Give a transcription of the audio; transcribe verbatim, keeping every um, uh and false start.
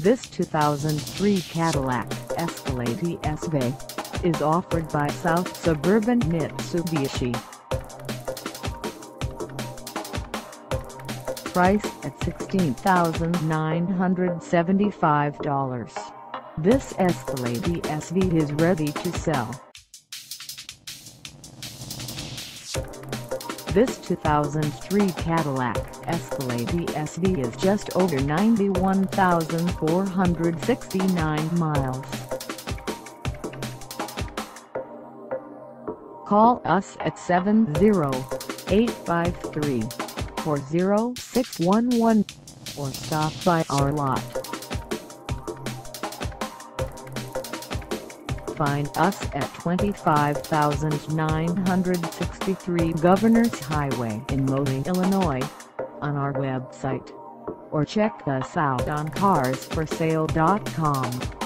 This two thousand three Cadillac Escalade E S V is offered by South Suburban Mitsubishi. Priced at sixteen thousand nine hundred seventy-five dollars, this Escalade E S V is ready to sell. This two thousand three Cadillac Escalade E S V is just over ninety-one thousand four hundred sixty-nine miles. Call us at seven zero eight five three four zero six one one or stop by our lot. Find us at twenty-five thousand nine hundred sixty-three Governors Highway in Moline, Illinois, on our website, or check us out on cars for sale dot com.